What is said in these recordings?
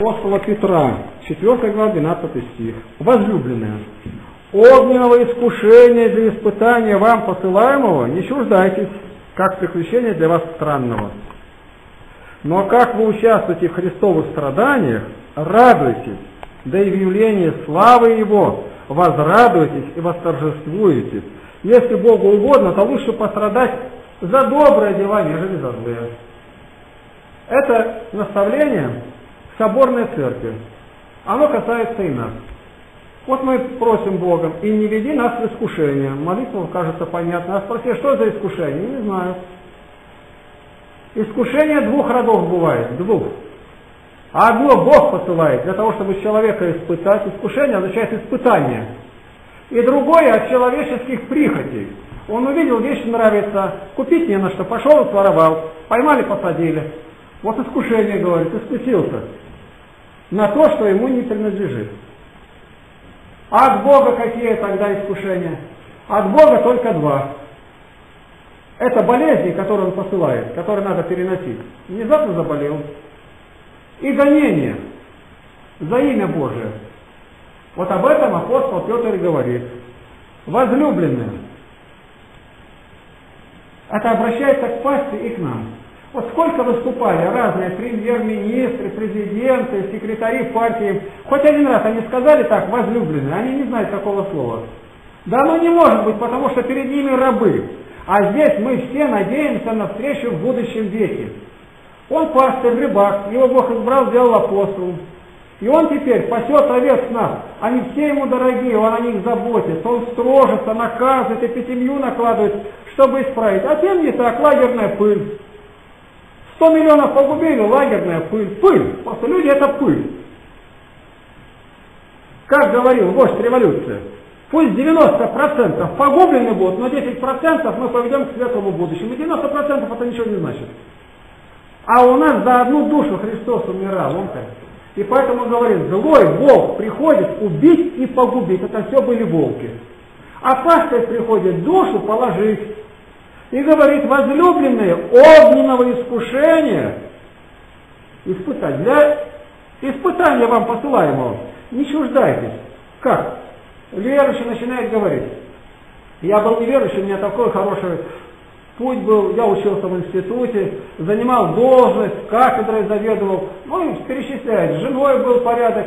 Апостола Петра, 4 глава, 12 стих. «Возлюбленные, огненного искушения для испытания вам посылаемого не чуждайтесь, как приключение для вас странного. Но как вы участвуете в Христовых страданиях, радуйтесь, да и в явлении славы Его возрадуйтесь и восторжествуете. Если Богу угодно, то лучше пострадать за добрые дела, нежели за злые». Это наставление соборной церкви. Оно касается и нас. Вот мы просим Бога, и не веди нас в искушение. Молитва, кажется, понятна. А спроси, что за искушение? Не знаю. Искушение двух родов бывает, двух. А одно Бог посылает для того, чтобы человека испытать. Искушение означает испытание. И другое от человеческих прихотей. Он увидел, вещь нравится, купить не на что, пошел и своровал, поймали, посадили. Вот искушение, говорит, искусился на то, что ему не принадлежит. А от Бога какие тогда искушения? От Бога только два. Это болезни, которые Он посылает, которые надо переносить. Внезапно заболел. И гонение за имя Божие. Вот об этом апостол Петр и говорит. Возлюбленные. Это обращается к пасти и к нам. Вот сколько выступали разные премьер-министры, президенты, секретари партии. Хоть один раз они сказали так, возлюбленные, они не знают такого слова. Да оно не может быть, потому что перед ними рабы. А здесь мы все надеемся на встречу в будущем веке. Он пастырь, рыбак, его Бог избрал, сделал апостолом. И он теперь пасет овец нас. Они все ему дорогие, он о них заботится, он строжится, наказывает, эпитемью накладывает, чтобы исправить. А тем не так, лагерная пыль. 100 миллионов погубили, лагерная пыль. Пыль. Просто люди — это пыль. Как говорил вождь революции, пусть 90% погублены будут, но 10% мы поведем к светлому будущему. И 90% это ничего не значит. А у нас за одну душу Христос умирал. Он-то. И поэтому он говорит, злой волк приходит убить и погубить. Это все были волки. А пастырь приходит душу положить. И говорит, возлюбленные, огненного искушения, испытать, для испытания вам посылаемого, не чуждайтесь. Как? Верующий начинает говорить. Я был неверующий, у меня такой хороший путь был, я учился в институте, занимал должность, кафедрой заведовал, ну и перечисляет, с женой был порядок.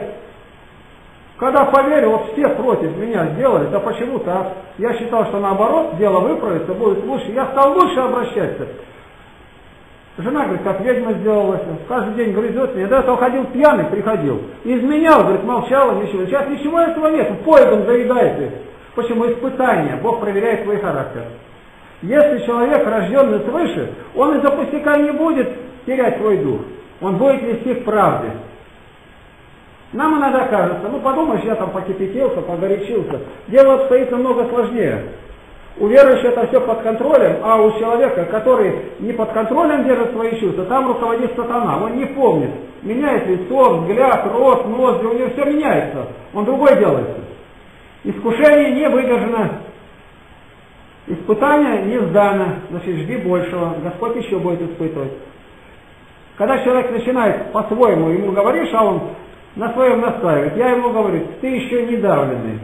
Когда поверил, вот все против меня сделали, да почему так? Я считал, что наоборот, дело выправится, будет лучше. Я стал лучше обращаться. Жена, говорит, как ведьма сделалась, каждый день грызет меня. До этого ходил пьяный, приходил. Изменял, говорит, молчала, ничего. Сейчас ничего этого нет, поедом заедает. Почему? Испытание. Бог проверяет свой характер. Если человек рожденный свыше, он из-за пустяка не будет терять свой дух. Он будет вести к правде. Нам иногда кажется, ну подумаешь, я там покипятился, погорячился. Дело обстоит намного сложнее. У верующих это все под контролем, а у человека, который не под контролем держит свои чувства, там руководит сатана. Он не помнит. Меняет лицо, взгляд, рот, ноздри, у него все меняется. Он другой делается. Искушение не выдержано. Испытание не сдано. Значит, жди большего. Господь еще будет испытывать. Когда человек начинает по-своему, ему говоришь, а он на своем настаивает. Я ему говорю, ты еще не давленный.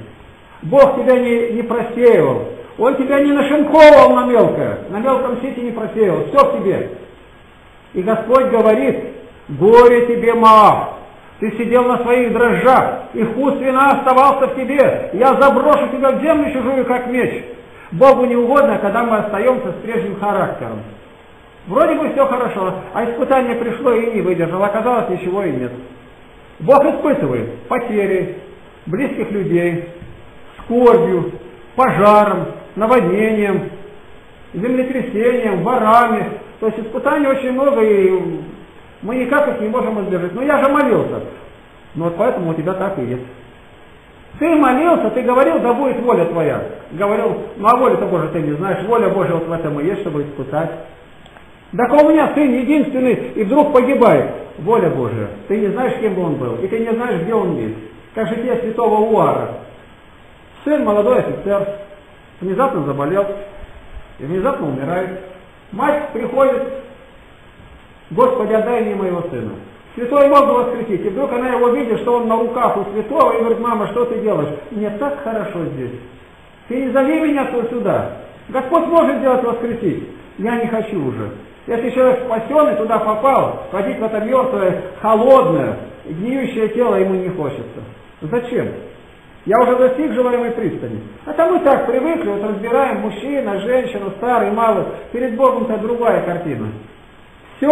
Бог тебя не просеивал. Он тебя не нашинковал на мелкое. На мелком сети не просеивал. Все в тебе. И Господь говорит, горе тебе, Моав. Ты сидел на своих дрожжах, и вкус вина оставался в тебе. Я заброшу тебя в землю чужую, как меч. Богу не угодно, когда мы остаемся с прежним характером. Вроде бы все хорошо, а испытание пришло и не выдержало. Оказалось, ничего и нет. Бог испытывает потери близких людей, скорбью, пожаром, наводнением, землетрясением, ворами. То есть испытаний очень много, и мы никак их не можем избежать. Но я же молился. Ну вот поэтому у тебя так и есть. Ты молился, ты говорил, да будет воля твоя. Говорил, ну а волю-то Божию ты не знаешь, воля Божия вот в этом и есть, чтобы испытать. Так у меня сын единственный, и вдруг погибает. Воля Божия. Ты не знаешь, кем бы он был, и ты не знаешь, где он есть. Как житие святого Уара. Сын, молодой офицер, внезапно заболел и внезапно умирает. Мать приходит, Господи, отдай мне моего сына. Святой мог бы воскресить. И вдруг она его видит, что он на руках у святого, и говорит: мама, что ты делаешь? Мне так хорошо здесь. Ты не зови меня сюда. Господь может делать воскресить. Я не хочу уже. Если человек спасенный туда попал, ходить в это мертвое, холодное, гниющее тело ему не хочется. Зачем? Я уже достиг желаемой пристани. А там мы так привыкли, вот разбираем мужчину, женщину, старый, малый. Перед Богом-то другая картина. Все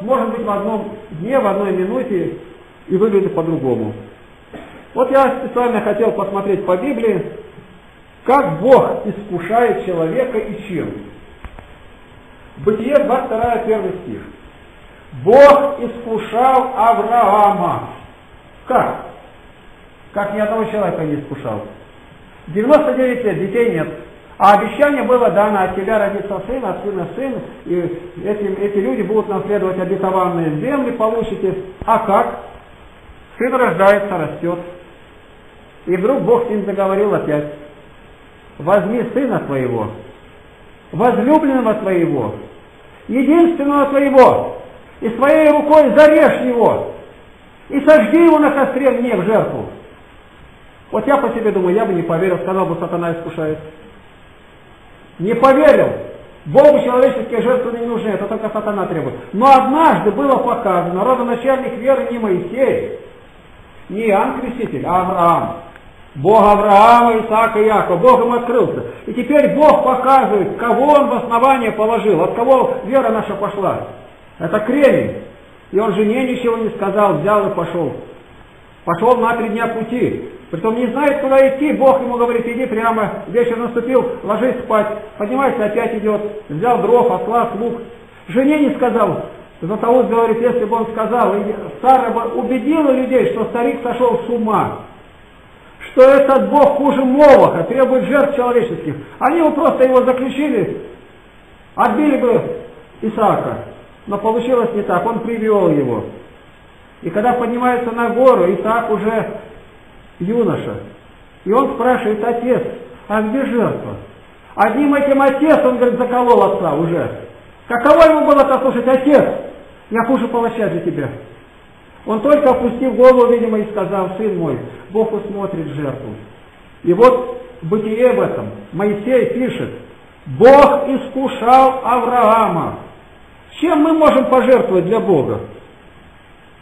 может быть в одном дне, в одной минуте и выглядит по-другому. Вот я специально хотел посмотреть по Библии, как Бог искушает человека и чем. Бытие 22, 1 стих. Бог искушал Авраама. Как? Как ни одного человека не искушал. 99 лет, детей нет. А обещание было дано: от тебя родится сын, от сына сын, и эти люди будут наследовать обетованные земли, получите. А как? Сын рождается, растет. И вдруг Бог с ним заговорил опять: возьми сына твоего, возлюбленного твоего, единственного твоего, и своей рукой зарежь его, и сожги его на костре мне в жертву. Вот я по себе думаю, я бы не поверил, сказал бы: сатана искушает. Не поверил. Богу человеческие жертвы не нужны, это только сатана требует. Но однажды было показано, родоначальник веры не Моисей, не Иоанн Креститель, а Авраам. Бог Авраама, Исаака и Якова. Бог им открылся. И теперь Бог показывает, кого он в основание положил, от кого вера наша пошла. Это Кремень. И он жене ничего не сказал, взял и пошел. Пошел на 3 дня пути. Притом не знает, куда идти. Бог ему говорит: иди прямо, вечер наступил, ложись спать. Поднимайся, опять идет. Взял дров, осла, лук. Жене не сказал. Златоуст говорит: если бы он сказал, Сара бы убедила людей, что старик сошел с ума, что этот Бог хуже Молоха, требует жертв человеческих. Они бы просто его заключили, отбили бы Исаака. Но получилось не так, он привел его. И когда поднимается на гору, Исаак уже юноша. И он спрашивает: отец, а где жертва? Одним этим отец, он говорит, заколол отца уже. Каково ему было-то слушать: отец, я хуже палача для тебя. Он только опустил голову, видимо, и сказал: сын мой. Бог усмотрит жертву. И вот Бытие в этом. Моисей пишет: Бог искушал Авраама. Чем мы можем пожертвовать для Бога?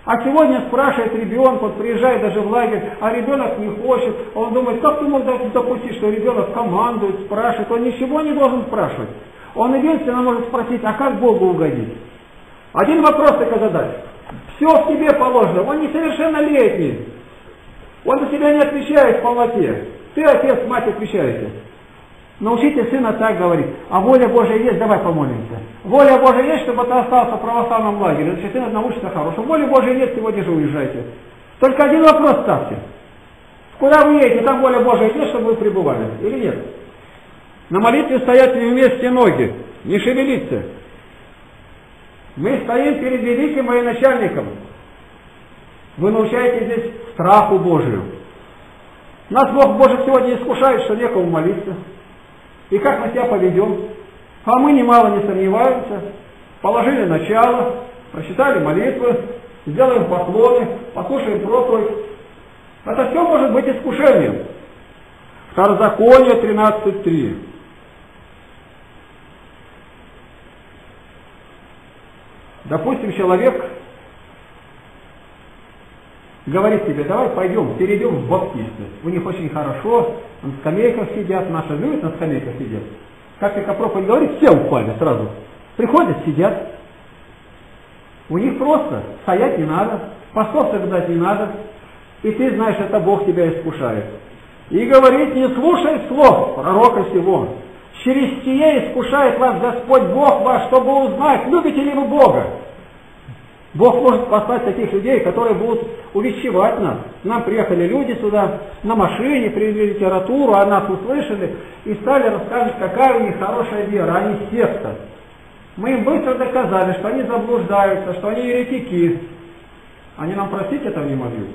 А сегодня спрашивает ребенок, вот приезжает даже в лагерь, а ребенок не хочет. Он думает: как ты мог допустить, что ребенок командует, спрашивает? Он ничего не должен спрашивать. Он единственно может спросить: а как Богу угодить? Один вопрос только задать. Все в тебе положено. Он несовершеннолетний. Он за себя не отвечает в полноте. Ты, отец, мать, отвечаете. Научите сына так говорить: а воля Божия есть, давай помолимся. Воля Божия есть, чтобы ты остался в православном лагере. Значит, сын научится хорошему. Воля Божия нет, сегодня же уезжайте. Только один вопрос ставьте. Куда вы едете, там воля Божия есть, чтобы вы пребывали или нет? На молитве стоят вместе ноги, не шевелиться. Мы стоим перед великим военачальником. Вы научаете здесь страху Божию. Нас Бог Божий сегодня искушает, что некому молиться. И как мы себя поведем? А мы немало не сомневаемся. Положили начало, прочитали молитвы, сделаем поклоны, послушаем проповедь. Это все может быть искушением. Второзаконие 13.3. Допустим, человек говорит тебе: давай пойдем, перейдем в баптисты. У них очень хорошо, на скамейках сидят, наши люди на скамейках сидят. Как только проповедь говорит, все упали сразу. Приходят, сидят. У них просто стоять не надо, постов соблюдать не надо. И ты знаешь, это Бог тебя искушает. И говорит: не слушай слов пророка сего. Через сие искушает вас Господь Бог ваш, чтобы узнать, любите ли вы Бога. Бог может послать таких людей, которые будут увещевать нас. К нам приехали люди сюда, на машине, привезли литературу, а нас услышали, и стали рассказывать, какая у них хорошая вера, они секта. Мы им быстро доказали, что они заблуждаются, что они еретики. Они нам простить этого не могли.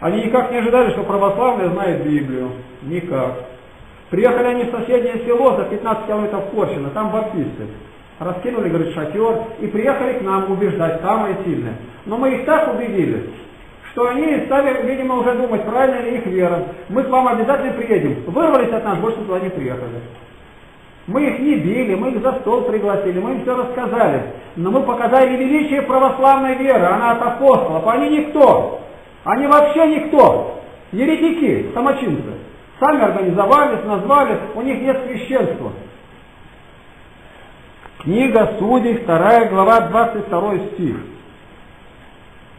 Они никак не ожидали, что православные знают Библию. Никак. Приехали они в соседнее село за 15 километров Корчино, там баптисты. раскинули, говорит, шатер, и приехали к нам убеждать самые сильные. Но мы их так убедили, что они стали, видимо, уже думать, правильно ли их вера. Мы к вам обязательно приедем. Вырвались от нас, больше туда не приехали. Мы их не били, мы их за стол пригласили, мы им все рассказали. Но мы показали величие православной веры, она от апостолов. Они никто, они вообще никто. Еретики, самочинцы. Сами организовались, назвали, у них нет священства. Книга Судей, 2 глава, 22 стих.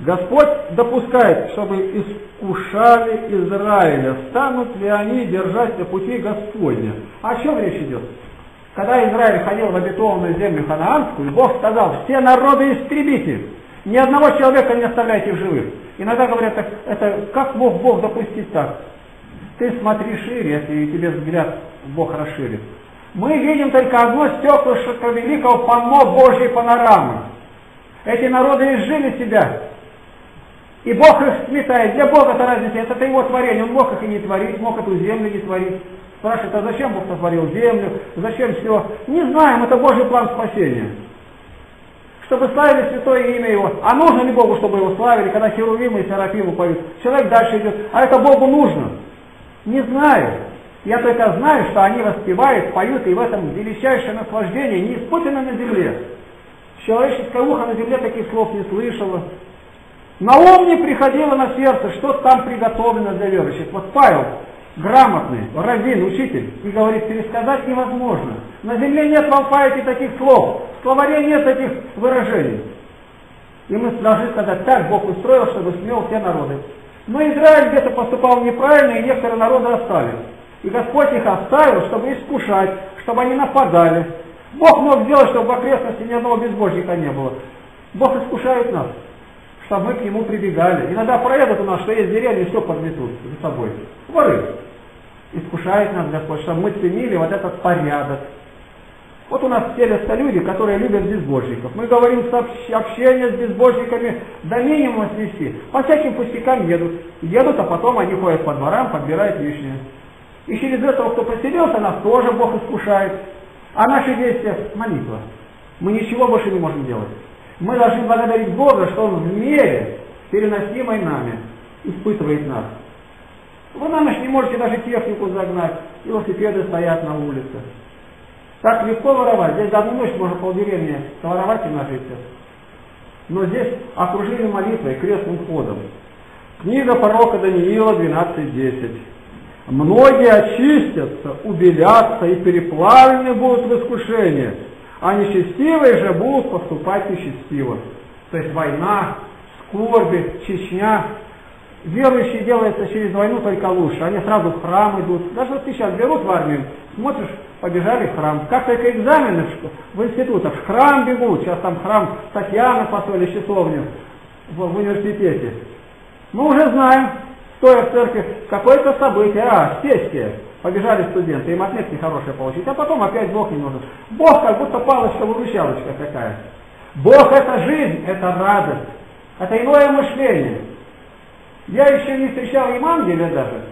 Господь допускает, чтобы искушали Израиля, станут ли они держать на пути Господня. О чем речь идет? Когда Израиль ходил в обетованную землю ханаанскую, Бог сказал, все народы истребите, ни одного человека не оставляйте в живых. Иногда говорят, это как мог Бог допустить так? Ты смотри шире, если тебе взгляд Бог расширит. Мы видим только одно стеклышко великого панно Божьей панорамы. Эти народы изжили себя. И Бог их сметает. Для Бога это разница, это его творение. Он мог их и не творить, мог эту землю не творить. Спрашивают, а зачем Бог сотворил землю, зачем все? Не знаем, это Божий план спасения. Чтобы славили святое имя Его. А нужно ли Богу, чтобы Его славили, когда херувимы и серафимы поют? Человек дальше идет, а это Богу нужно? Не знаю. Я только знаю, что они воспевают, поют, и в этом величайшее наслаждение, не испытано на земле. Человеческое ухо на земле таких слов не слышало. На ум не приходило на сердце, что там приготовлено для верующих. Вот Павел, грамотный, раввин, учитель, и говорит, пересказать невозможно. На земле нет в алфавите таких слов, в словаре нет таких выражений. И мы должны сказать, так Бог устроил, чтобы смел все народы. Но Израиль где-то поступал неправильно, и некоторые народы оставили. И Господь их оставил, чтобы искушать, чтобы они нападали. Бог мог сделать, чтобы в окрестности ни одного безбожника не было. Бог искушает нас, чтобы мы к Нему прибегали. Иногда проедут у нас, что есть деревья, и все подметут за собой. Воры. Искушает нас Господь, чтобы мы ценили вот этот порядок. Вот у нас селятся люди, которые любят безбожников. Мы говорим, общение с безбожниками до минимума свести. По всяким пустякам едут. Едут, а потом они ходят по дворам, подбирают лишнее. И через этого, кто поселился, нас тоже Бог искушает. А наши действия – молитва. Мы ничего больше не можем делать. Мы должны благодарить Бога, что Он в мере, переносимой нами, испытывает нас. Вы на ночь не можете даже технику загнать, велосипеды стоят на улице. Так легко воровать. Здесь за одну ночь можно полдеревни воровать и нажиться. Но здесь окружили молитвой, крестным ходом. Книга пророка Даниила 12:10. Многие очистятся, убелятся и переплавлены будут в искушение, а нечестивые же будут поступать нечестиво. То есть война, скорби, Чечня. Верующие делаются через войну только лучше. Они сразу в храм идут. Даже вот сейчас берут в армию, смотришь, побежали в храм. Как только экзамены в институтах, в храм бегут. Сейчас там храм Татьяны построили, часовню в университете. Мы уже знаем. Стоя в церкви, какое-то событие, сессия, побежали студенты, им отметки хорошие получить, а потом опять Бог не нужен. Бог как будто палочка-выручалочка какая. Бог это жизнь, это радость, это иное мышление. Я еще не встречал Евангелия даже,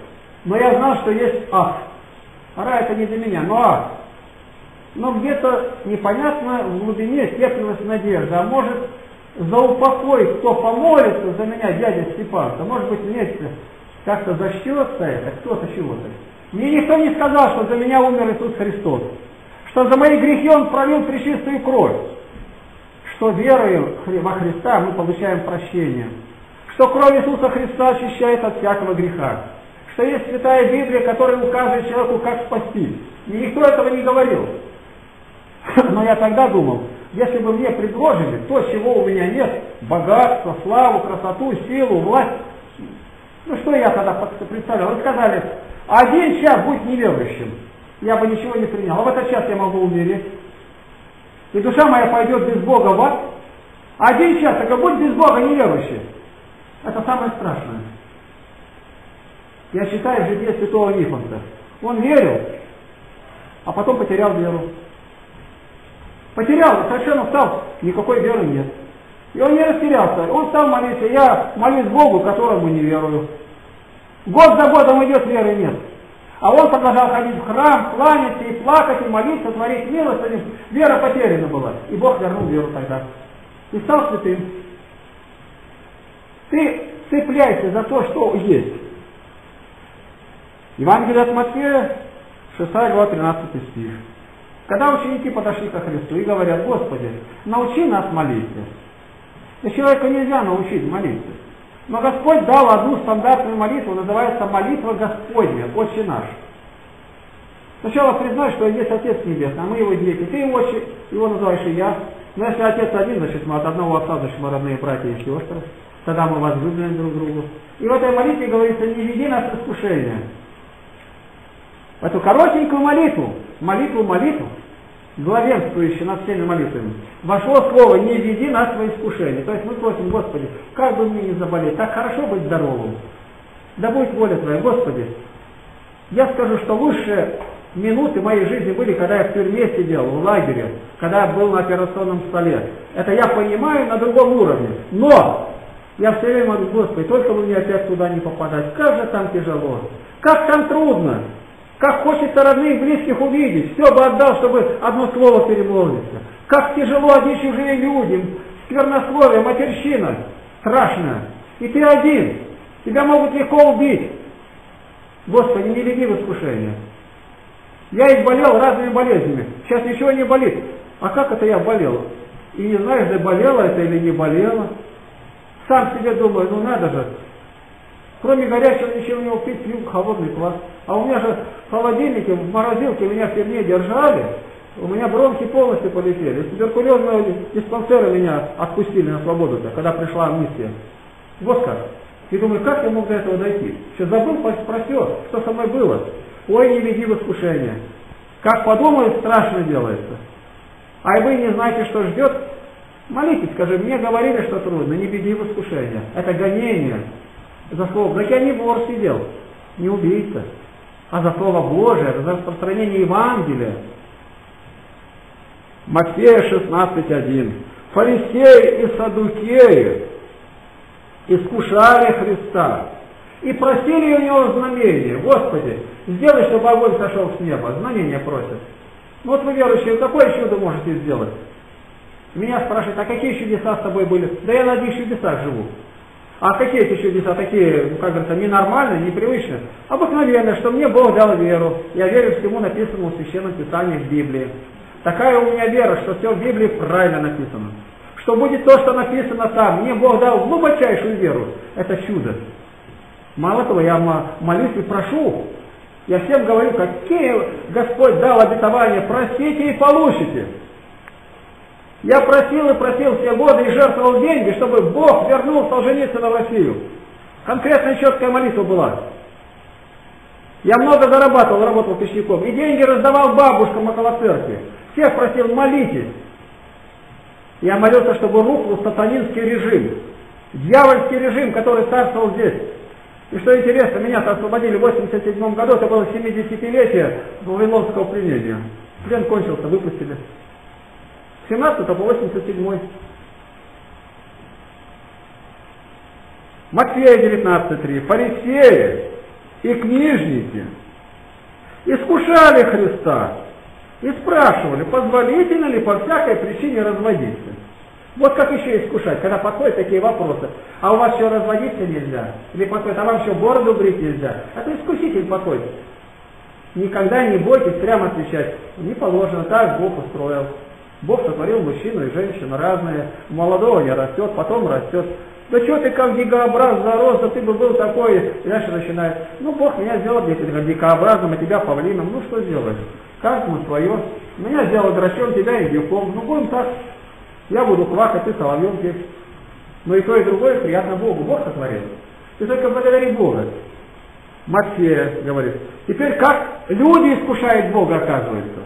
но я знал, что есть ад. Ара это не для меня, но ад. Но где-то непонятно в глубине теплилась надежда, а может за упокой, кто помолится за меня, дядя Степан, то может быть вместе как-то засчется это, кто-то чего-то. Мне никто не сказал, что за меня умер Иисус Христос, что за мои грехи Он пролил пречистую кровь, что верою во Христа мы получаем прощение, что кровь Иисуса Христа очищает от всякого греха, что есть Святая Библия, которая указывает человеку, как спастись. И никто этого не говорил. Но я тогда думал, если бы мне предложили то, чего у меня нет, богатство, славу, красоту, силу, власть, что я тогда представлял? Вы сказали, один час будь неверующим, я бы ничего не принял, а в этот час я могу умереть. И душа моя пойдет без Бога в ад. Один час, только будь без Бога неверующим. Это самое страшное. Я читаю в житии святого Нифонта. Он верил, а потом потерял веру. Потерял, совершенно стал, никакой веры нет. И он не растерялся, он стал молиться, я молюсь Богу, которому не верую. Год за годом идет, веры нет. А он продолжал ходить в храм, кланяться и плакать, и молиться, творить милость. Вера потеряна была. И Бог вернул веру тогда. Ты стал святым. Ты цепляйся за то, что есть. Евангелие от Матфея, 6 глава, 13 стих. Когда ученики подошли ко Христу и говорят: «Господи, научи нас молиться». Но человека нельзя научить молиться. Но Господь дал одну стандартную молитву, называется молитва Господня, Отче наш. Сначала признай, что есть Отец Небесный, а мы его дети. Ты его, называешь и я. Но если Отец один, значит мы от одного Отца, значит мы родные братья и сестры. Тогда мы возлюблены друг другу. И в этой молитве говорится: не веди нас в искушение. Эту коротенькую молитву, главенствующий над всеми молитвами, вошло слово «не веди нас во искушение». То есть мы просим: Господи, как бы мне не заболеть, так хорошо быть здоровым. Да будет воля Твоя, Господи. Я скажу, что лучшие минуты моей жизни были, когда я в тюрьме сидел, в лагере, когда я был на операционном столе. Это я понимаю на другом уровне. Но я все время говорю: Господи, только бы мне опять туда не попадать. Как же там тяжело, как там трудно. Как хочется родных, близких увидеть. Все бы отдал, чтобы одно слово перемолвиться. Как тяжело одни чужие люди. Сквернословие, матерщина. Страшно. И ты один. Тебя могут легко убить. Господи, не веди в искушение. Я изболел разными болезнями. Сейчас ничего не болит. А как это я болел? И не знаешь, заболела это или не болела. Сам себе думаю: ну надо же. Кроме горячего ничего не упить, пью холодный квас. А у меня же в холодильнике, в морозилке меня в тюрьме держали, у меня бронхи полностью полетели. Из туберкулезного диспансера меня отпустили на свободу-то, когда пришла амнистия. Вот как. И думаю, как я мог до этого дойти? Все забыл, просил, что со мной было. Ой, не веди в искушение. Как подумают, страшно делается. А вы не знаете, что ждет? Молитесь, скажи: мне говорили, что трудно, не веди в искушение. Это гонение. За слово. Так я не вор сидел, не убийца, а за слово Божие, за распространение Евангелия. Матфея 16:1. Фарисеи и саддукеи искушали Христа и просили у него знамения. Господи, сделай, чтобы огонь сошел с неба. Знамения просят. Вот вы верующие, какое чудо можете сделать? Меня спрашивают: а какие чудеса с тобой были? Да я на одних чудесах живу. А какие эти чудеса? Такие, как говорится, ненормальные, непривычные. Обыкновенные, что мне Бог дал веру. Я верю всему написанному в Священном Писании, в Библии. Такая у меня вера, что все в Библии правильно написано. Что будет то, что написано там. Мне Бог дал глубочайшую веру. Это чудо. Мало того, я молюсь и прошу. Я всем говорю: какие Господь дал обетования, просите и получите. Я просил и просил все годы и жертвовал деньги, чтобы Бог вернул Солженицына в Россию. Конкретная четкая молитва была. Я много зарабатывал, работал пищевиком. И деньги раздавал бабушкам около церкви. Всех просил: молитесь. Я молился, чтобы рухнул сатанинский режим. Дьявольский режим, который царствовал здесь. И что интересно, меня-то освободили в 1987 году. Это было 70-летие Вавилонского пленения. Плен кончился, выпустили. 17 по 87. Матфея 19:3. Фарисеи и книжники искушали Христа и спрашивали: позволительно ли по всякой причине разводиться? Вот как еще искушать, когда подходят такие вопросы: а у вас еще разводиться нельзя? Или подходит: а вам еще бороду брить нельзя? Это искуситель подходит. Никогда не бойтесь прямо отвечать: не положено, так Бог устроил. Бог сотворил мужчину и женщину разные. Молодого не растет, потом растет. Да что ты как дикообраз зарос, да ты бы был такой. И дальше начинает: ну Бог меня сделал дикообразным, а тебя павлином. Ну что сделаешь? Каждому свое. Меня сделал драчом, тебя и диком. Ну будем так. Я буду квакать, ты соловьем петь. Но и то, и другое приятно Богу. Бог сотворил. Ты только благодари Бога. Матфея говорит. Теперь как люди искушают Бога, оказывается.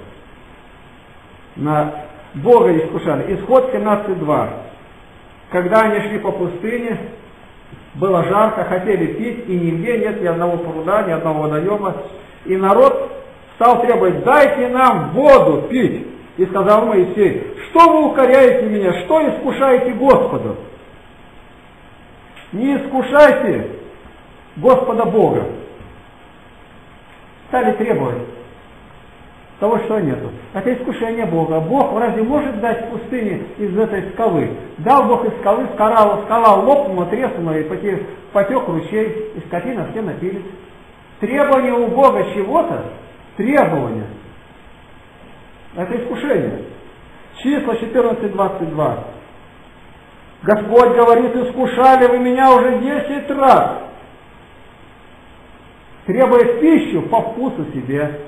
На Бога искушали. Исход 17:2. Когда они шли по пустыне, было жарко, хотели пить, и нигде нет ни одного пруда, ни одного водоема. И народ стал требовать: дайте нам воду пить. И сказал Моисей: что вы укоряете меня, что искушаете Господа? Не искушайте Господа Бога. стали требовать того, что нету. Это искушение Бога. Бог разве может дать в пустыне из этой скалы? Дал Бог из скалы, скала лопнула, треснула, и потек ручей, и скотина все напились. Требование у Бога чего-то, требование. Это искушение. Числа 14:22. Господь говорит: искушали вы меня уже 10 раз, требуя пищу по вкусу себе.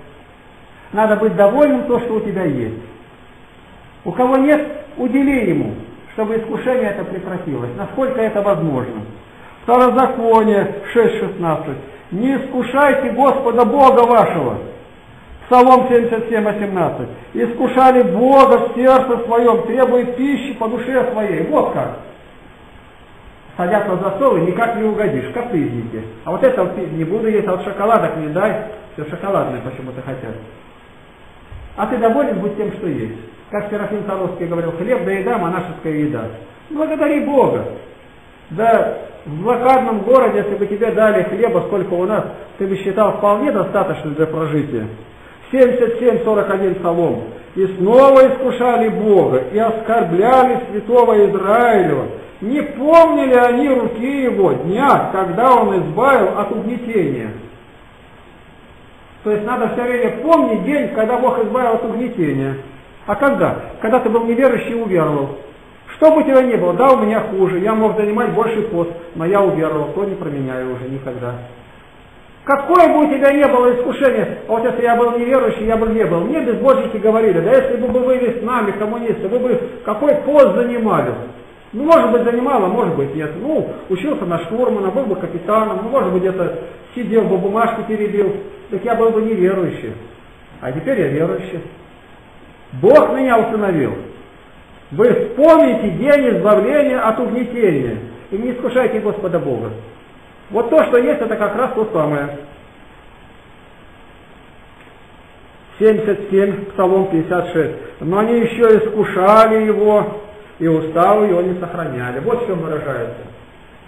Надо быть довольным то, что у тебя есть. У кого нет, удели ему, чтобы искушение это прекратилось, насколько это возможно. Второзаконие 6:16. Не искушайте Господа Бога вашего. Псалом 77:18. Искушали Бога в сердце своем, требуя пищи по душе своей. Вот как. Садят на засовы, никак не угодишь, капризники. А вот это не буду есть, а вот шоколадок не дай. Все шоколадное почему-то хотят. А ты доволен будь тем, что есть. Как Серафим Саровский говорил: хлеб доеда, монашеская еда. Благодари Бога. Да в блокадном городе, если бы тебе дали хлеба, сколько у нас, ты бы считал вполне достаточно для прожития. 77:41 Псалом. И снова искушали Бога, и оскорбляли святого Израилева. Не помнили они руки его, дня, когда он избавил от угнетения. То есть надо все время помнить день, когда Бог избавил от угнетения. А когда? Когда ты был неверующий и уверовал. Что бы у тебя ни было, да, у меня хуже, я мог занимать больше пост, но я уверовал, то не променяю уже никогда. Какое бы у тебя ни было искушение, а вот если я был неверующий, я бы не был. Мне безбожники говорили: да если бы вы были с нами, коммунисты, вы бы какой пост занимали? Ну, может быть, занимала, может быть, нет. Ну, учился на штурмана, был бы капитаном, ну, может быть, где-то сидел бы, бумажки перебил. Так я был бы неверующий. А теперь я верующий. Бог меня усыновил. Вы вспомните день избавления от угнетения. И не искушайте Господа Бога. Вот то, что есть, это как раз то самое. 77, Псалом 56. Но они еще искушали его, и уставы его не сохраняли. Вот в чем выражается.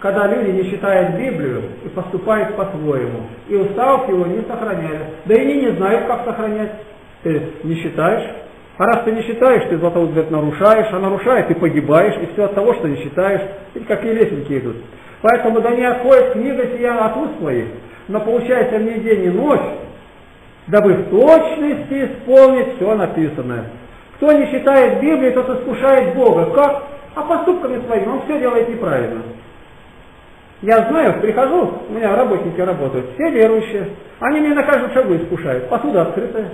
Когда люди не читают Библию и поступают по-своему, и уставов его не сохраняли. Да и они не знают, как сохранять. Ты не читаешь. А раз ты не читаешь, ты Златоуст говорит, нарушаешь, а нарушаешь, ты погибаешь, и все от того, что не читаешь. Или какие лесенки идут. Поэтому да не отходит книга сия от уст своих, но получается мне день и ночь, дабы в точности исполнить все написанное. Кто не читает Библию, тот искушает Бога. Как? А поступками своими. Он все делает неправильно. Я знаю, прихожу, у меня работники работают, все верующие. Они меня на каждом шагу искушают. Посуда открытая.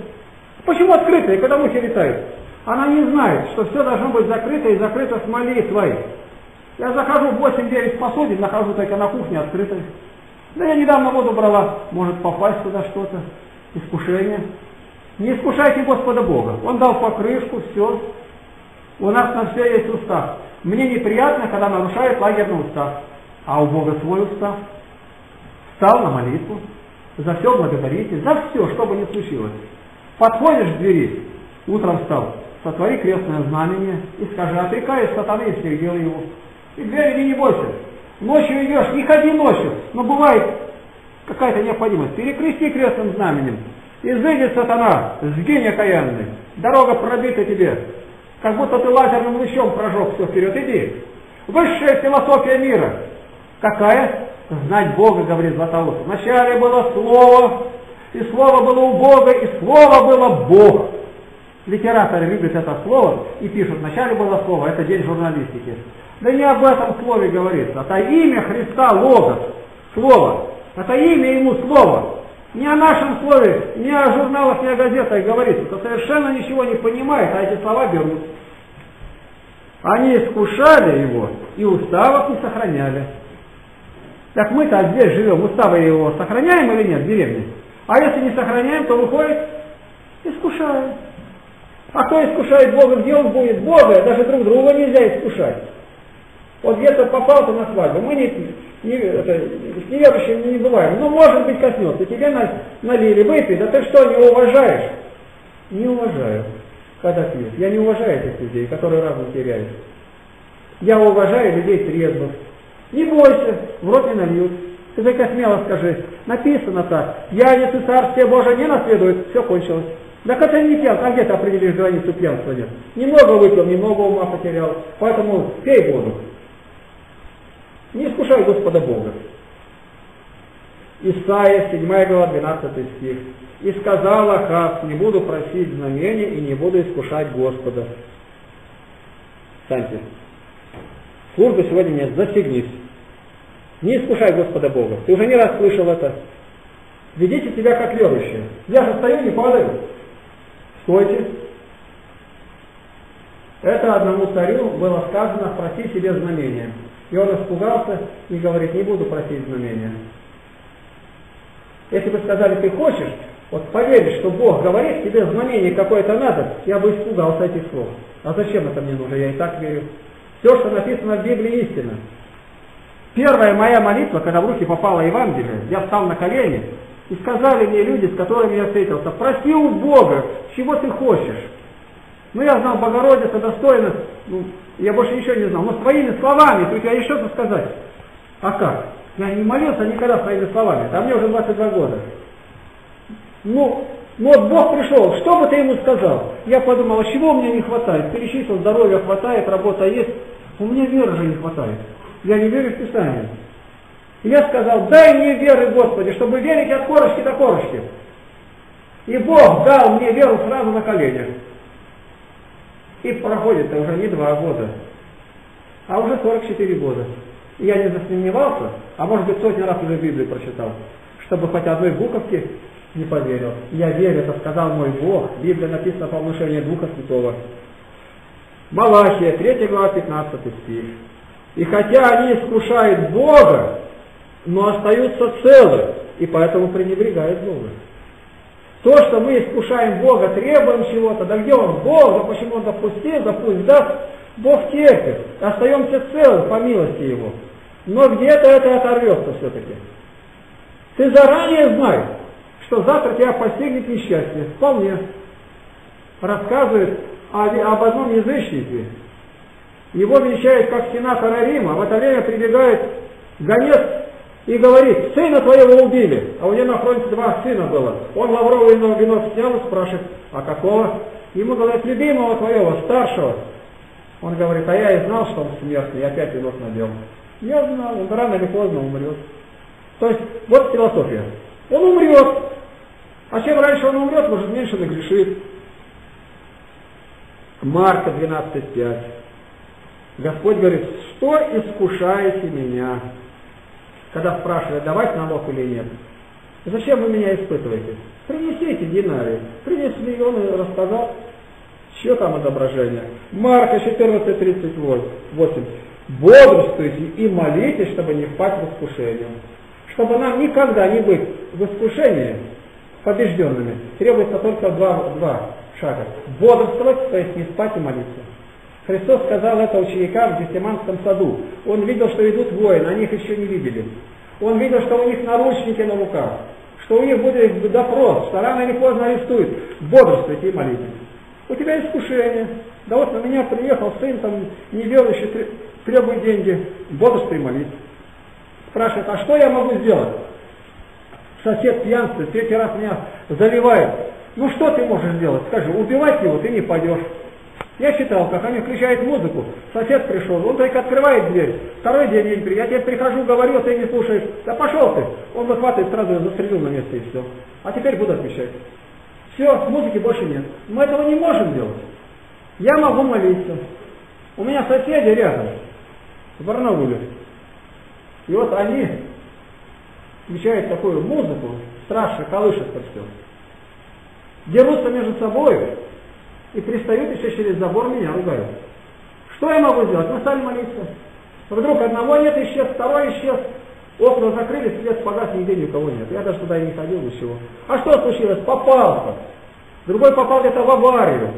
Почему открытая, когда мухи летают? Она не знает, что все должно быть закрыто и закрыто с молитвой. Я захожу в 8-9 посудин, нахожу только на кухне открытой. Да я недавно воду брала. Может попасть туда что-то. Искушение. Не искушайте Господа Бога. Он дал покрышку, все. У нас на все есть устав. Мне неприятно, когда нарушает лагерный устав. А у Бога свой устав. Встал на молитву. За все благодарите. За все, что бы ни случилось. Подходишь к двери. Утром встал. Сотвори крестное знамение. И скажи: отрекаюсь сатаны и всех дел его. И двери не бойся. Ночью идешь. Не ходи ночью. Но бывает какая-то необходимость. Перекрести крестным знаменем. Изыдет сатана, сгинь окаянный, дорога пробита тебе, как будто ты лазерным лучом прожег все вперед, иди. Высшая философия мира. Какая? Знать Бога, говорит Златоуст. Вначале было Слово, и Слово было у Бога, и Слово было Бог. Литераторы любят это слово и пишут: вначале было Слово, это день журналистики. Да не об этом слове говорится, это имя Христа Логос, Слово, это имя Ему Слово. Не о нашем слове, не о журналах, не о газетах говорится. Это совершенно ничего не понимает, а эти слова берут. Они искушали его и уставов не сохраняли. Так мы-то здесь живем, уставы его сохраняем или нет в деревне? А если не сохраняем, то выходит искушаем. А кто искушает Бога, где он будет Бога, даже друг друга нельзя искушать. Вот где-то попал-то на свадьбу. Мы с неверующими не бываем. Ну, может быть, коснется. Тебе налили, выпей. Да ты что, не уважаешь? Не уважаю, когда пьют. Я не уважаю этих людей, которые разум теряют. Я уважаю людей трезвых. Не бойся, в рот не нальют. Ты только смело скажи, написано так, явится Царствие Божие не наследует, все кончилось. Да как ты не пьян, а где ты определишь границу пьянства нет? Немного выпил, немного ума потерял, поэтому пей воду. Не искушай Господа Бога. Исаия, 7 глава, 12 стих. «И сказал Ахаз, не буду просить знамения и не буду искушать Господа». Встаньте. Службы сегодня нет, застегнись. Не искушай Господа Бога. Ты уже не раз слышал это. Ведите себя как верующие. Я же стою, не падаю. Стойте. Это одному царю было сказано, проси себе знамения. И он испугался и говорит, не буду просить знамения. Если бы сказали, ты хочешь, вот поверишь, что Бог говорит, тебе знамение какое-то надо, я бы испугался этих слов. А зачем это мне нужно? Я и так верю. Все, что написано в Библии, истина. Первая моя молитва, когда в руки попала Евангелие, я встал на колени, и сказали мне люди, с которыми я встретился, проси у Бога, чего ты хочешь. Ну, я знал Богородица, достойность, ну, я больше ничего не знал. Но своими словами, только я еще что сказать. А как? Я не молился никогда своими словами, а мне уже 22 года. Ну, вот Бог пришел, что бы ты ему сказал? Я подумал, а чего мне не хватает? Перечислил, здоровья хватает, работа есть. У меня веры же не хватает. Я не верю в Писание. Я сказал, дай мне веры, Господи, чтобы верить от корочки до корочки. И Бог дал мне веру сразу на коленях. И проходит уже не 2 года, а уже 44 года. И я не засомневался, а может быть сотни раз уже Библию прочитал, чтобы хоть одной буковки не поверил. Я верю, это сказал мой Бог. Библия написана по внушению Духа Святого. Малахия, 3 глава, 15 стих. И хотя они искушают Бога, но остаются целы, и поэтому пренебрегают Бога. То, что мы искушаем Бога, требуем чего-то, да где он Бог, да почему он допустил, да пусть даст, Бог терпит, остаемся целы по милости Его. Но где-то это оторвется все-таки. Ты заранее знай, что завтра тебя постигнет несчастье. Вполне. Рассказывает об одном язычнике. Его венчает как сенатора Рима, в это время прибегает гонец и говорит, сына твоего убили, а у него на фронте 2 сына было. Он лавровый венок снял и спрашивает, а какого? Ему говорят, любимого твоего, старшего. Он говорит, а я и знал, что он смертный, и опять венок надел. Я знал, он рано или поздно умрет. То есть, вот философия. Он умрет. А чем раньше он умрет, может меньше нагрешит. Марка 12:5. Господь говорит, что искушаете меня? Когда спрашивают, давать налог или нет. Зачем вы меня испытываете? Принесите динарий. Принесли, он рассказал. Чье там отображение? Марка 14:38. Бодрствуйте и молитесь, чтобы не впасть в искушение. Чтобы нам никогда не быть в искушении побежденными, требуется только два шага. Бодрствовать, то есть не спать и молиться. Христос сказал это ученикам в Гефсиманском саду. Он видел, что идут воины, они их еще не видели. Он видел, что у них наручники на руках, что у них будет допрос, что рано или поздно арестуют. Бодрствуйте и молитесь. У тебя искушение. Да вот на меня приехал сын, там неверующий, требует деньги. Бодрствуй и молись. Спрашивает, а что я могу сделать? Сосед пьянствует, 3-й раз меня заливает. Ну что ты можешь сделать? Скажи, убивать его ты не пойдешь. Я читал, как они включают музыку. Сосед пришел, он только открывает дверь. 2-й день не приходит. Я тебе прихожу, говорю, а ты не слушаешь. Да пошел ты. Он выхватывает, сразу застрелил на месте и все. А теперь буду отвечать. Все, музыки больше нет. Мы этого не можем делать. Я могу молиться. У меня соседи рядом, в Барнауле. И вот они включают такую музыку, страшно колышется все. Дерутся между собой и пристают еще через забор, меня ругают. Что я могу сделать? Мы стали молиться. Вдруг одного нет, исчез, второй исчез. Окна закрылись, свет погас, нигде никого нет. Я даже туда и не ходил, ничего. А что случилось? Попался. Другой попал где-то в аварию.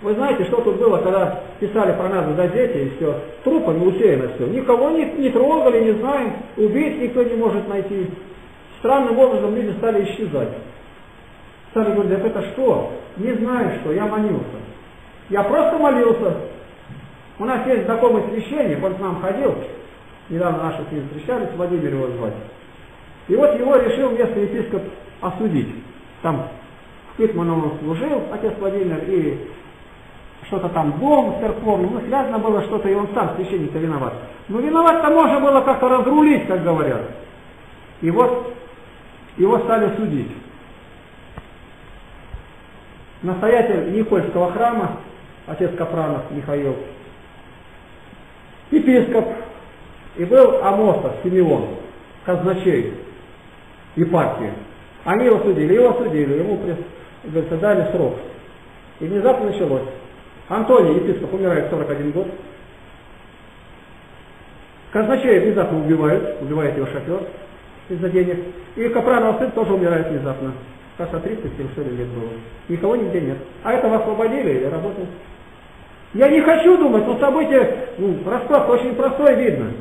Вы знаете, что тут было, когда писали про нас в газете и все, трупами усеяно все. Никого не трогали, не знаем, убить никто не может найти. Странным образом люди стали исчезать. Стали говорить, так это что? Не знаю что, я молился. Я просто молился. У нас есть знакомый священник, он к нам ходил, недавно наши с ним встречались, Владимир его звать. И вот его решил местный епископ осудить. Там в Китманово он служил, отец Владимир, и что-то там Бог церковный, ну связано было что-то, и он сам, священник-то, виноват. Но виноват-то можно было как-то разрулить, как говорят. И вот его стали судить. Настоятель Никольского храма, отец Капранов Михаил, епископ, и был Амосов Симеон, казначей епархии. Они его судили, ему дали срок. И внезапно началось. Антоний, епископ, умирает в 41 год. Казначея внезапно убивают, убивает его шофер из-за денег. И Капранов сын тоже умирает внезапно. Кажется, 37 что ли лет было. Никого нигде нет. А этого освободили и работал. Я не хочу думать, но событие, расклад очень простой видно.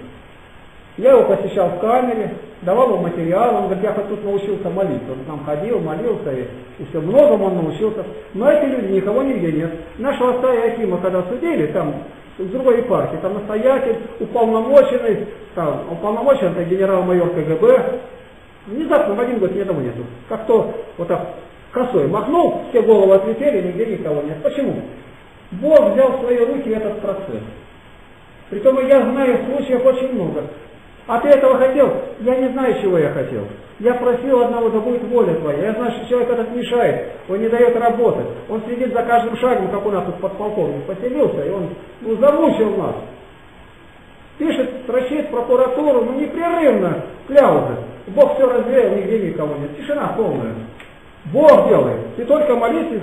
Я его посещал в камере, давал ему материал, он говорит, я хоть тут научился молиться. Он там ходил, молился, и все, многому он научился. Но эти люди, никого нигде нет. Нашего отца Якима, когда судили, там, в другой епархии, там настоятель, уполномоченный, там, уполномоченный, это генерал-майор КГБ. Внезапно в один год никого нету. Как-то вот так косой махнул, все головы отлетели, нигде никого нет. Почему? Бог взял в свои руки этот процесс. Притом я знаю случаев очень много. А ты этого хотел? Я не знаю, чего я хотел. Я просил одного, да будет воля твоя. Я знаю, что человек этот мешает, он не дает работать. Он следит за каждым шагом, как у нас тут подполковник поселился, и он замучил нас. Пишет, вращает прокуратуру, ну непрерывно кляузы. Бог все развеял, нигде никого нет. Тишина полная. Бог делает. Ты только молись,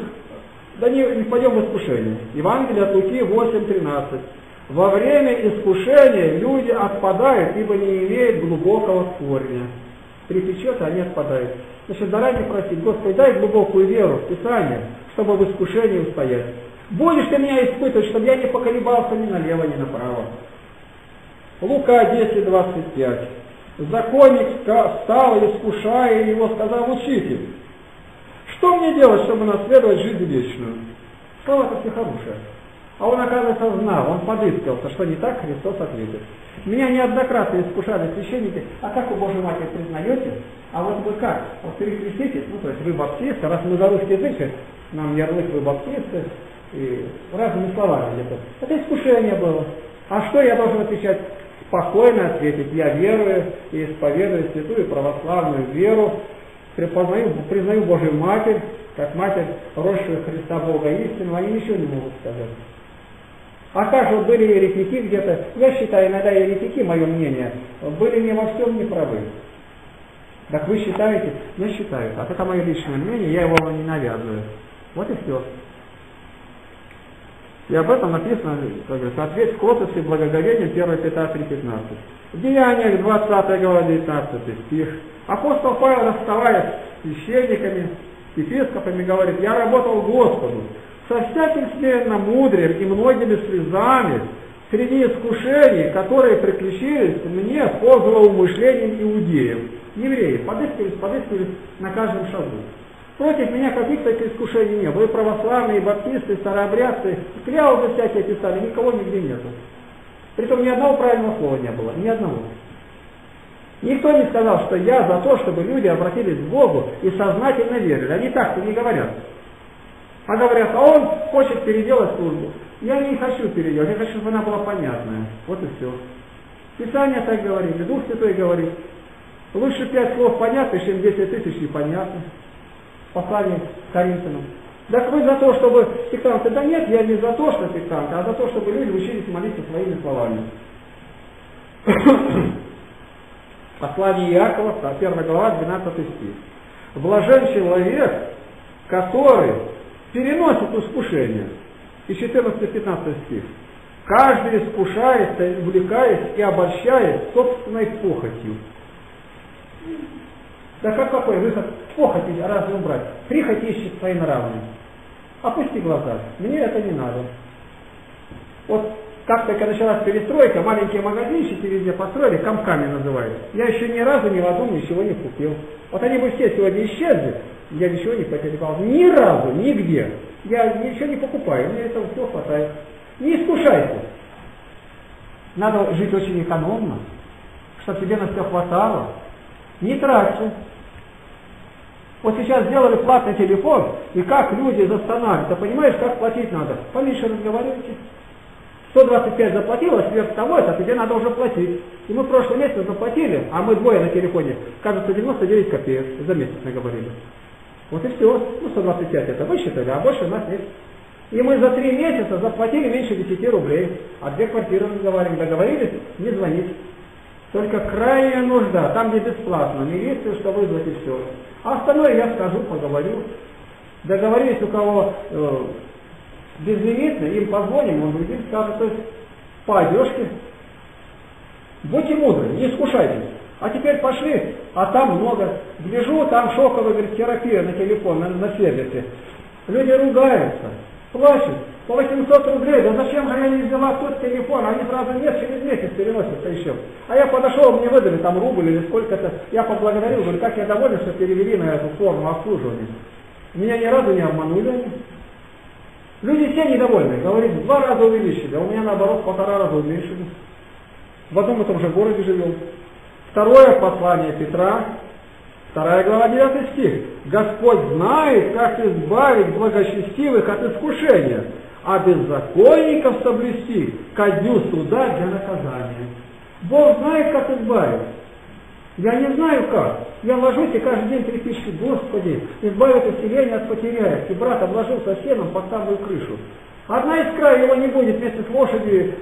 да не впадем в искушение. Евангелие от Луки 8:13. Во время искушения люди отпадают, ибо не имеют глубокого корня. Припечет, они отпадают. Значит, заранее просить, Господи, дай глубокую веру в Писание, чтобы в искушении устоять. Будешь ты меня испытывать, чтобы я не поколебался ни налево, ни направо. Лука 10:25. Законник встал, искушая его, сказал: учитель, что мне делать, чтобы наследовать жизнь вечную? Слова-то все хорошие. А он, оказывается, знал, он подыскивался, что не так Христос ответит. Меня неоднократно искушали священники, а как вы Божью Матерь признаете? А вот вы как? Вот перекреститесь, ну то есть вы баптисты, раз мы за русский язык, нам ярлык вы баптисты, и разными словами где-то. Это искушение было. А что я должен отвечать? Спокойно ответить: я верую и исповедую святую православную веру, признаю Божью Матерь, как Матерь, рожшую Христа Бога истинного. Они ничего не могут сказать. А также были еретики где-то, я считаю, иногда еретики, мое мнение, были не во всем неправы. Так вы считаете? Я считаю. А это мое личное мнение, я его вам не навязываю. Вот и все. И об этом написано, как говорится, ответ Скотов и благоговение 1 Петра 3:15. В Деяниях 20 глава 19 стих. Апостол Павел, расставаясь с священниками, епископами, говорит: я работал Господу со всяким смиренномудрием и многими слезами среди искушений, которые приключились мне по злоумышлениям иудеев. Евреев подыскивались на каждом шагу. Против меня каких-то искушений не было. И православные, и баптисты, и старообрядцы, и кляузы всякие писали, никого нигде нету. Притом ни одного правильного слова не было, ни одного. Никто не сказал, что я за то, чтобы люди обратились к Богу и сознательно верили. Они так-то не говорят. А говорят, а он хочет переделать службу. Я не хочу переделать, я хочу, чтобы она была понятная. Вот и все. Писание так говорит, и Дух Святой говорит. Лучше 5 слов понятных, чем 10 тысяч непонятных. Послание к Коринфянам. Так вы за то, чтобы сектанты? Да нет, я не за то, что сектанты, а за то, чтобы люди учились молиться своими словами. Послание Иакова, 1 глава, 12 стих. Блажен человек, который переносит искушение. И 14-15 стих. Каждый искушается, увлекаясь и обольщаясь собственной похотью. Да как какой выход? Похоти разве убрать? Прихоть ищет свои нравы. Опусти глаза. Мне это не надо. Вот как только началась перестройка, маленькие магазинчики везде построили, комками называют. Я еще ни разу ни в одном ничего не купил. Вот они бы все сегодня исчезли, я ничего не потерял. Ни разу, нигде. Я ничего не покупаю, мне этого все хватает. Не искушайся. Надо жить очень экономно, чтобы тебе на все хватало. не трачу. Вот сейчас сделали платный телефон, и как люди застанали. Да понимаешь, как платить надо? Поменьше разговаривайте. 125 заплатила, сверх того, это тебе надо уже платить. И мы в прошлом месяце заплатили, а мы двое на телефоне, кажется, 99 копеек за месяц наговорили. Вот и все. Ну, 125 это высчитали, а больше у нас нет. И мы за 3 месяца заплатили меньше 10 рублей, а 2 квартиры разговаривали, договорились, не звонить. Только крайняя нужда, там где бесплатно, милицию, что вызвать и все. А остальное я скажу, поговорю. Договорились, у кого безлимитно, им позвоним, он другим скажет, то есть по одежке. Будьте мудры, не искушайтесь. А теперь пошли, а там много. Гляжу, там шоковая, говорит, терапия на телефон, на сервисе. Люди ругаются, плачут. По 800 рублей, да зачем я не взяла тот телефон, они сразу нет, через месяц переносятся еще. А я подошел, мне выдали там рубль или сколько-то, я поблагодарил, говорю, как я доволен, что перевели на эту форму обслуживания. Меня ни разу не обманули они. Люди все недовольны, говорит, в 2 раза увеличили, а у меня наоборот 1,5 раза уменьшили. В одном и том же городе живем. Второе послание Петра, 2 глава 9 стих. Господь знает, как избавить благочестивых от искушения, а беззаконников соблюсти ко дню суда для наказания. Бог знает, как избавить. Я не знаю как. Я ложусь и каждый день трепещу, Господи, избавь это селение от потеряев. И брат обложился сеном под самую крышу. Одна искра, его не будет вместе с лошадью.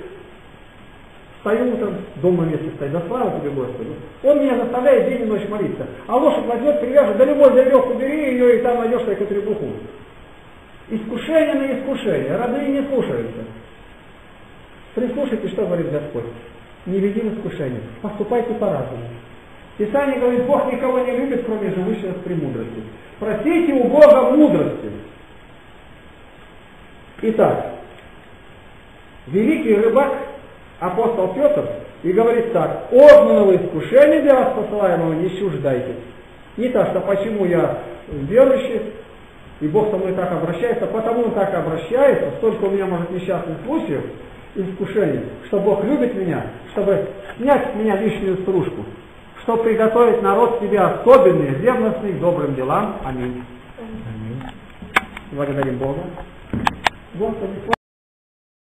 Стою утром, дома вместе стоит. Да слава тебе, Господи. Он меня заставляет день и ночь молиться. А лошадь возьмет, привяжет, да любой залег, убери ее, и там найдешь такую требуху. Искушение на искушение. Родные не слушаются. Прислушайтесь, что говорит Господь. Не веди в искушение. Поступайте по-разному. Писание говорит, Бог никого не любит, кроме живущего с премудростью. Просите у Бога мудрости. Итак, великий рыбак, апостол Петр, и говорит так, огненного искушения для вас посылаемого не чуждайтесь. Не то, что почему я верующий, и Бог со мной так обращается, потому он так обращается, столько у меня может несчастных случаев, искушений, что Бог любит меня, чтобы снять с меня лишнюю стружку, чтобы приготовить народ себе особенный, ревностный к добрым делам. Аминь. Аминь. Благодарим Бога. Господи,